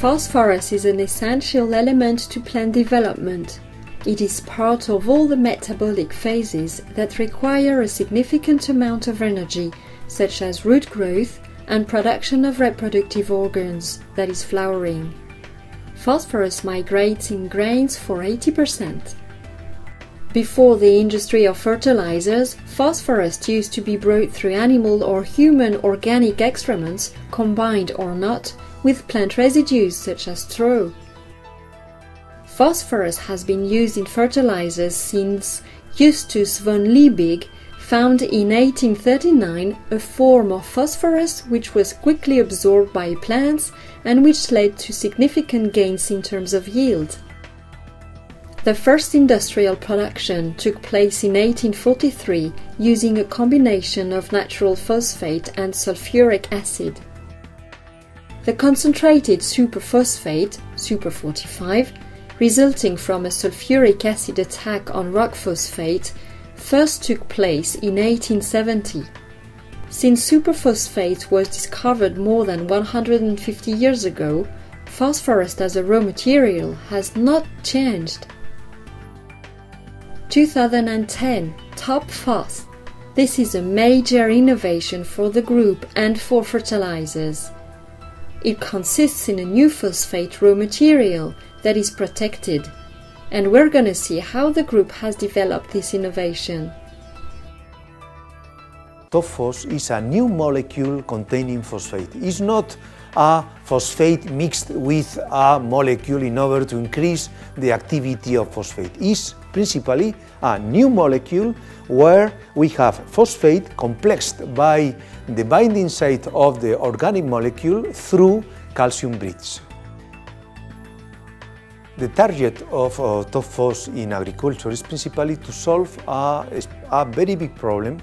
Phosphorus is an essential element to plant development. It is part of all the metabolic phases that require a significant amount of energy, such as root growth and production of reproductive organs, that is flowering. Phosphorus migrates in grains for 80%. Before the industry of fertilizers, phosphorus used to be brought through animal or human organic excrements, combined or not, with plant residues such as straw. Phosphorus has been used in fertilizers since Justus von Liebig found in 1839 a form of phosphorus which was quickly absorbed by plants and which led to significant gains in terms of yield. The first industrial production took place in 1843 using a combination of natural phosphate and sulfuric acid. The concentrated superphosphate, Super 45, resulting from a sulfuric acid attack on rock phosphate, first took place in 1870. Since superphosphate was discovered more than 150 years ago, phosphorus as a raw material has not changed. 2010 TOP PHOS. This is a major innovation for the group and for fertilizers. It consists in a new phosphate raw material that is protected, and we're gonna see how the group has developed this innovation. TOP PHOS is a new molecule containing phosphate. It's not a phosphate mixed with a molecule in order to increase the activity of phosphate. It's principally a new molecule where we have phosphate complexed by the binding site of the organic molecule through calcium bridge. The target of TOP PHOS in agriculture is principally to solve a very big problem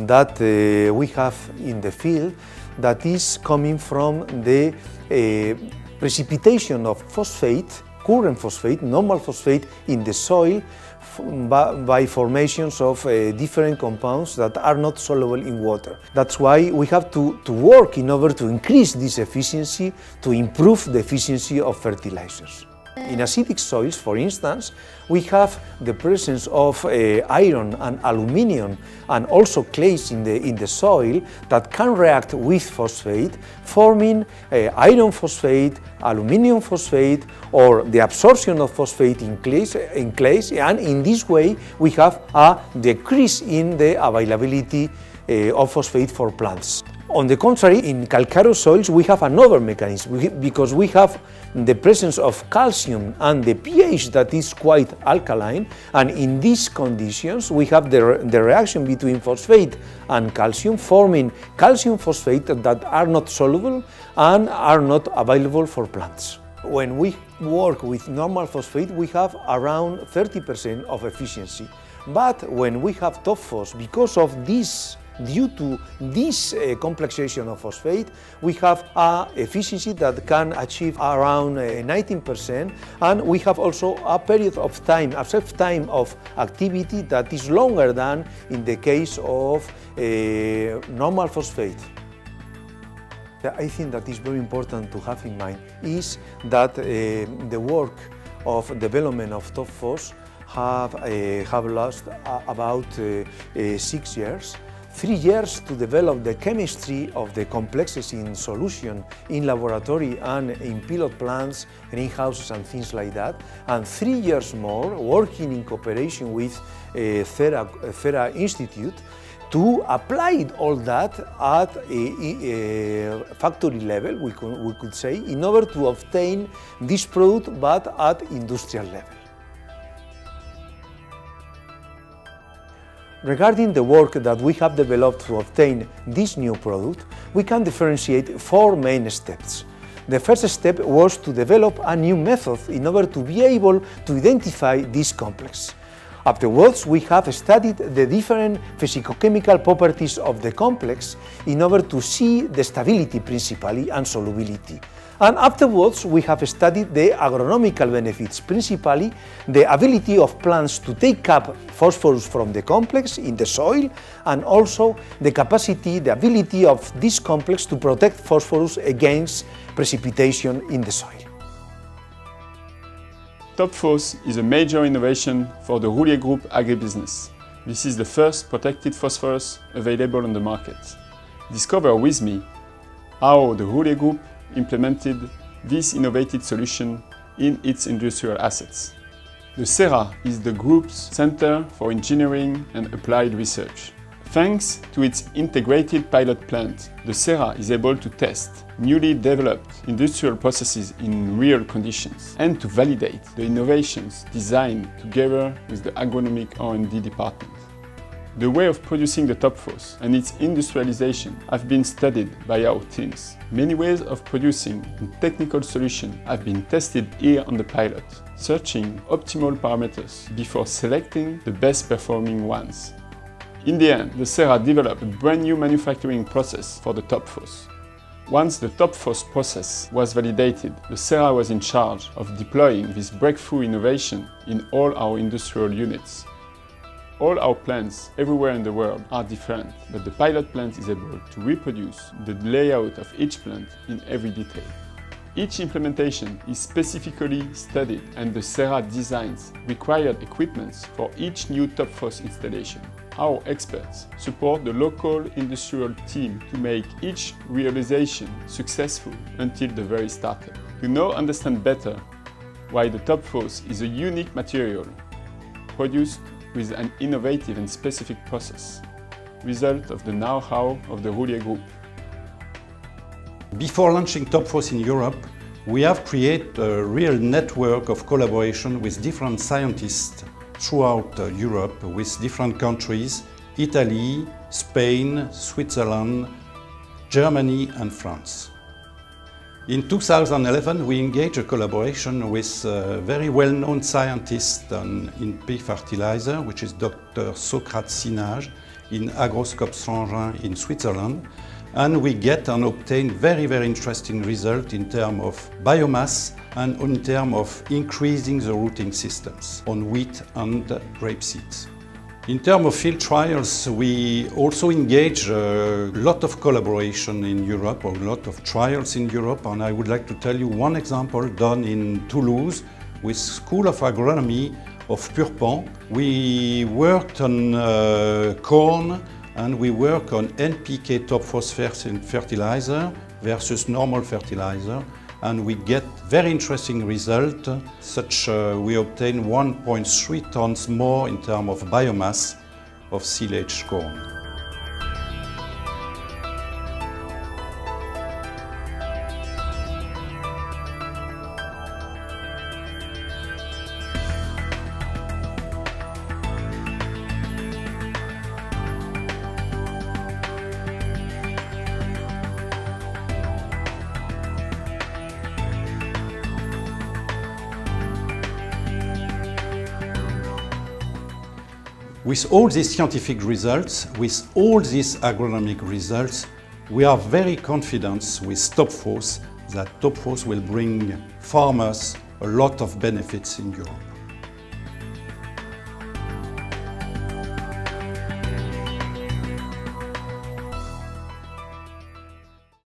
that we have in the field, that is coming from the precipitation of phosphate, current phosphate, normal phosphate in the soil by formations of different compounds that are not soluble in water. That's why we have to work in order to increase this efficiency, to improve the efficiency of fertilizers. In acidic soils, for instance, we have the presence of iron and aluminium and also clays in the soil that can react with phosphate, forming iron phosphate, aluminium phosphate, or the absorption of phosphate in clays, and in this way we have a decrease in the availability of phosphate for plants. On the contrary, in calcareous soils we have another mechanism, because we have the presence of calcium and the pH that is quite alkaline, and in these conditions we have the reaction between phosphate and calcium, forming calcium phosphate that are not soluble and are not available for plants. When we work with normal phosphate we have around 30% of efficiency, but when we have TOP PHOS, because of this, due to this complexation of phosphate, we have an efficiency that can achieve around 19%, and we have also a period of time, a shelf time of activity that is longer than in the case of normal phosphate. I think that is very important to have in mind is that the work of development of TOP PHOS have lost about 6 years. 3 years to develop the chemistry of the complexes in solution in laboratory and in pilot plants, greenhouses and things like that, and 3 years more working in cooperation with CERRA Institute to apply all that at a factory level, we could say, in order to obtain this product but at industrial level. Regarding the work that we have developed to obtain this new product, we can differentiate 4 main steps. The first step was to develop a new method in order to be able to identify this complex. Afterwards, we have studied the different physicochemical properties of the complex in order to see the stability principally and solubility. And afterwards, we have studied the agronomical benefits, principally the ability of plants to take up phosphorus from the complex in the soil, and also the capacity, the ability of this complex to protect phosphorus against precipitation in the soil. TOP PHOS is a major innovation for the Roullier Group agribusiness. This is the first protected phosphorus available on the market. Discover with me how the Roullier Group implemented this innovative solution in its industrial assets. The CERRA is the group's center for engineering and applied research. Thanks to its integrated pilot plant, the CERRA is able to test newly developed industrial processes in real conditions and to validate the innovations designed together with the agronomic R&D department. The way of producing the TOP PHOS and its industrialization have been studied by our teams. Many ways of producing and technical solutions have been tested here on the pilot, searching optimal parameters before selecting the best performing ones. In the end, the CERRA developed a brand new manufacturing process for the TOP PHOS. Once the TOP PHOS process was validated, the CERRA was in charge of deploying this breakthrough innovation in all our industrial units. All our plants everywhere in the world are different, but the pilot plant is able to reproduce the layout of each plant in every detail. Each implementation is specifically studied, and the CERRA designs required equipments for each new TOP PHOS installation. Our experts support the local industrial team to make each realization successful until the very startup. You now understand better why the TOP PHOS is a unique material produced with an innovative and specific process, result of the know-how of the Roullier Group. Before launching TOP PHOS in Europe, we have created a real network of collaboration with different scientists throughout Europe, with different countries: Italy, Spain, Switzerland, Germany and France. In 2011, we engaged a collaboration with a very well-known scientist in pea fertilizer, which is Dr. Socrate Sinage in Agroscope Saint-Jean in Switzerland. And we get and obtain very interesting results in terms of biomass and in terms of increasing the rooting systems on wheat and grapeseeds. In terms of field trials, we also engage a lot of collaboration in Europe, or a lot of trials in Europe, and I would like to tell you one example done in Toulouse with School of Agronomy of Purpan. We worked on corn, and we work on NPK top phosphorus fertilizer versus normal fertilizer, and we get very interesting results, such we obtain 1.3 tons more in terms of biomass of silage corn. With all these scientific results, with all these agronomic results, we are very confident with TOP PHOS that TOP PHOS will bring farmers a lot of benefits in Europe.